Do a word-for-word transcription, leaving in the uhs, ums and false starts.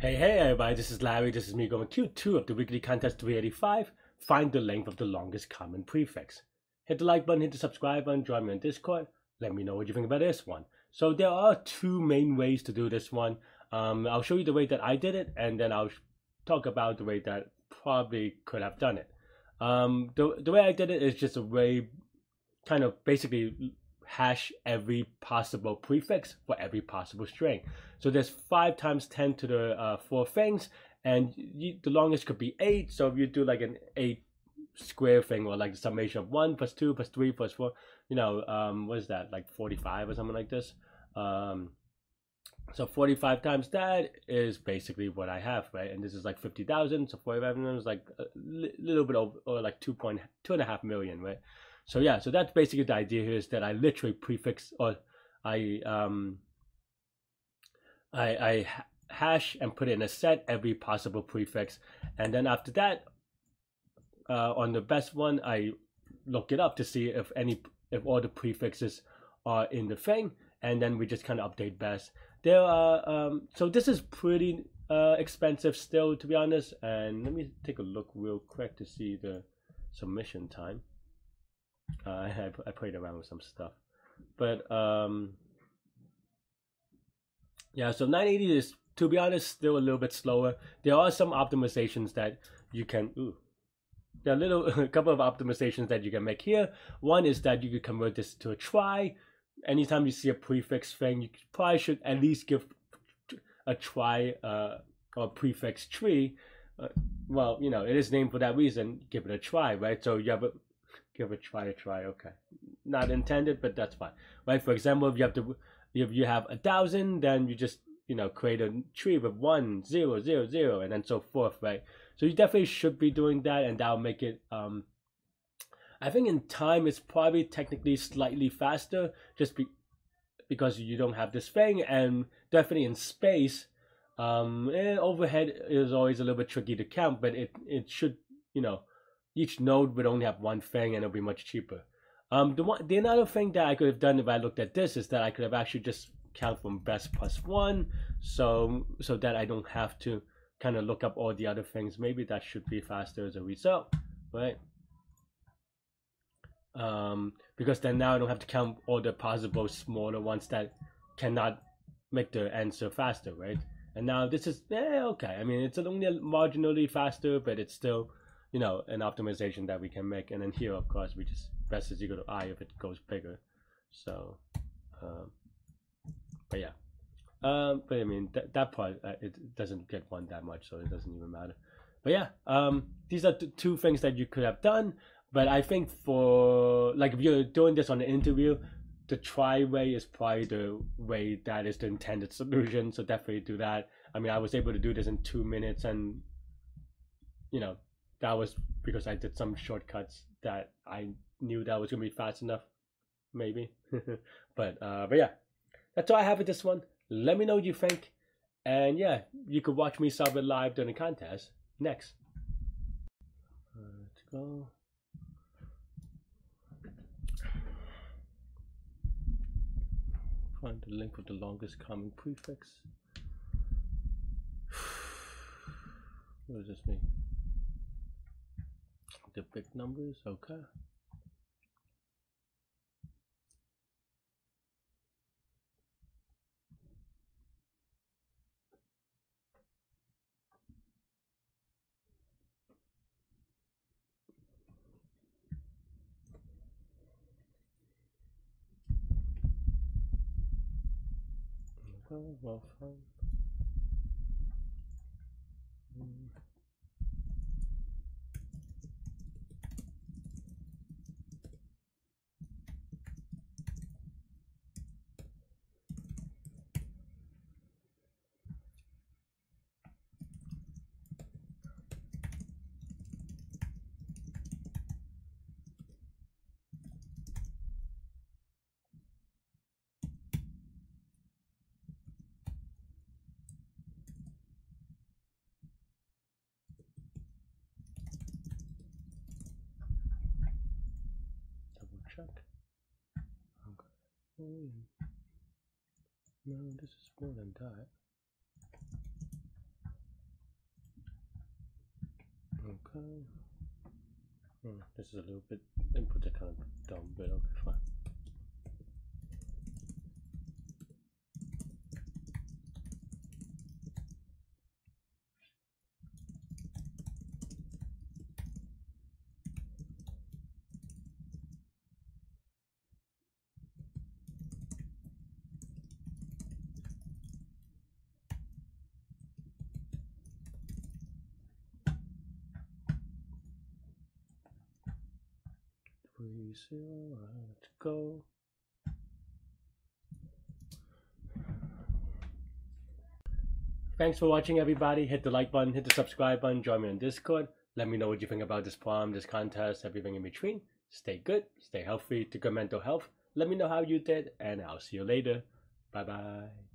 Hey, hey everybody, this is Larry, this is me going Q two of the Weekly Contest three eighty-five, find the length of the longest common prefix. Hit the like button, hit the subscribe button, join me on Discord, let me know what you think about this one. So there are two main ways to do this one. Um, I'll show you the way that I did it, and then I'll talk about the way that probably could have done it. Um, the, the way I did it is just a way, kind of basically hash every possible prefix for every possible string. So there's five times ten to the uh, four things, and you, the longest could be eight. So if you do like an eight square thing, or like the summation of one plus two plus three plus four, you know, um, what is that, like forty-five or something like this? Um, so forty-five times that is basically what I have, right? And this is like fifty thousand, so forty-five million is like a li little bit over, or like two point two and a half million, right? So yeah, so that's basically the idea here, is that I literally prefix, or I um I I hash and put in a set every possible prefix, and then after that, uh, on the best one, I look it up to see if any if all the prefixes are in the thing, and then we just kind of update best. There are um so this is pretty uh expensive still, to be honest. And let me take a look real quick to see the submission time. Uh, I, I played around with some stuff, but um, yeah, so nine eighty is, to be honest, still a little bit slower. There are some optimizations that you can, ooh, there are little, a couple of optimizations that you can make here. One is that you could convert this to a try. Anytime you see a prefix thing, you probably should at least give a try uh, or prefix tree. Uh, well, you know, it is named for that reason, give it a try, right? So you have a Give it a try, a try, okay. Not intended, but that's fine, right? For example, if you have to, if you have a thousand, then you just, you know, create a tree with one, zero, zero, zero, and then so forth, right? So you definitely should be doing that, and that'll make it, um, I think in time, it's probably technically slightly faster, just be, because you don't have this thing, and definitely in space, um, and overhead is always a little bit tricky to count, but it, it should, you know, each node would only have one thing, and it'll be much cheaper. Um, the one, the another thing that I could have done if I looked at this, is that I could have actually just count from best plus one, so so that I don't have to kind of look up all the other things. Maybe that should be faster as a result, right? Um, because then now I don't have to count all the possible smaller ones that cannot make the answer faster, right? And now this is eh, okay. I mean, it's only marginally faster, but it's still, you know, an optimization that we can make. And then here, of course, we just best is equal to I if it goes bigger. So, um, but yeah, um, but I mean th that part uh, it doesn't get one that much, so it doesn't even matter. But yeah, um, these are th two things that you could have done. But I think for, like, if you're doing this on an interview, the try way is probably the way that is the intended solution. So definitely do that. I mean, I was able to do this in two minutes, and you know, that was because I did some shortcuts that I knew that was gonna be fast enough, maybe. but uh, but yeah, that's all I have with this one. Let me know what you think, and yeah, you could watch me solve it live during the contest next. Uh, let's go. Find the length of the longest common prefix. What does this mean? The big numbers, okay. Okay, well, fine. Mm. Okay. No, this is more than that. Okay. Hmm, this is a little bit input I kind of dumb, but okay, fine. Three zero, let's go. Thanks for watching, everybody. Hit the like button, hit the subscribe button, join me on Discord. Let me know what you think about this problem, this contest, everything in between. Stay good, stay healthy, to good mental health. Let me know how you did, and I'll see you later. Bye bye.